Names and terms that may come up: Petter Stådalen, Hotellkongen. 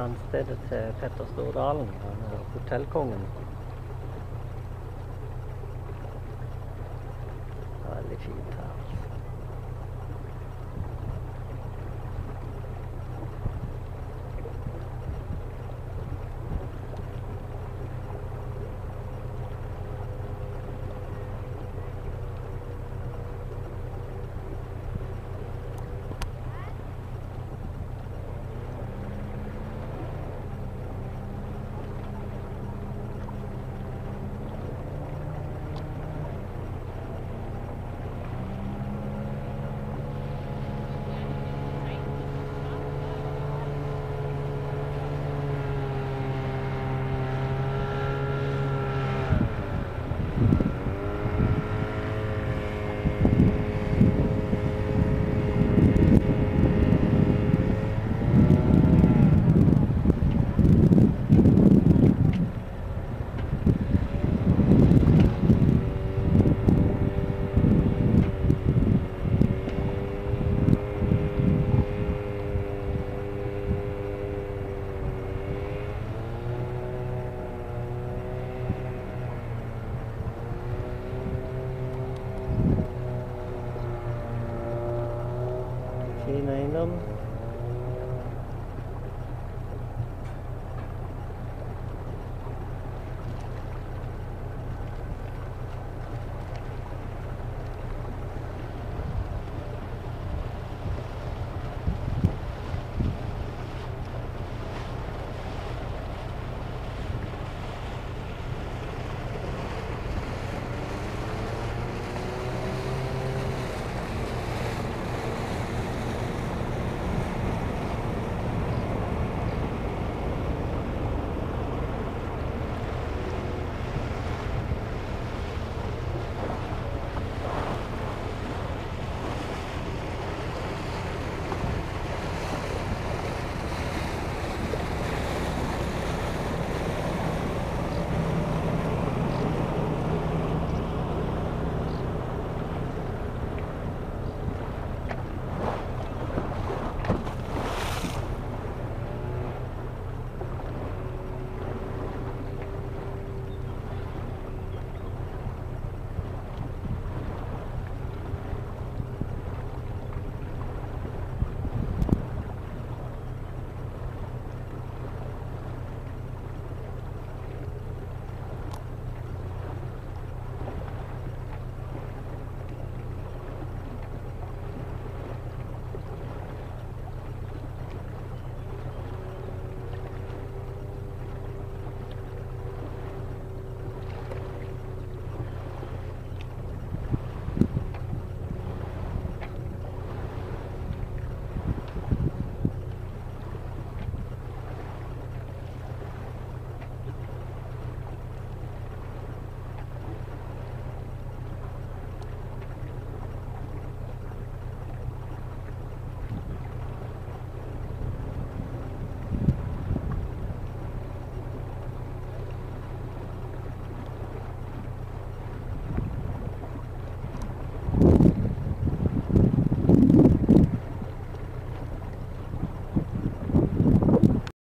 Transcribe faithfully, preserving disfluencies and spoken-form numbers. landstedet till Petter Stådalen, Hotellkongen. Väldigt fint här. Nine them.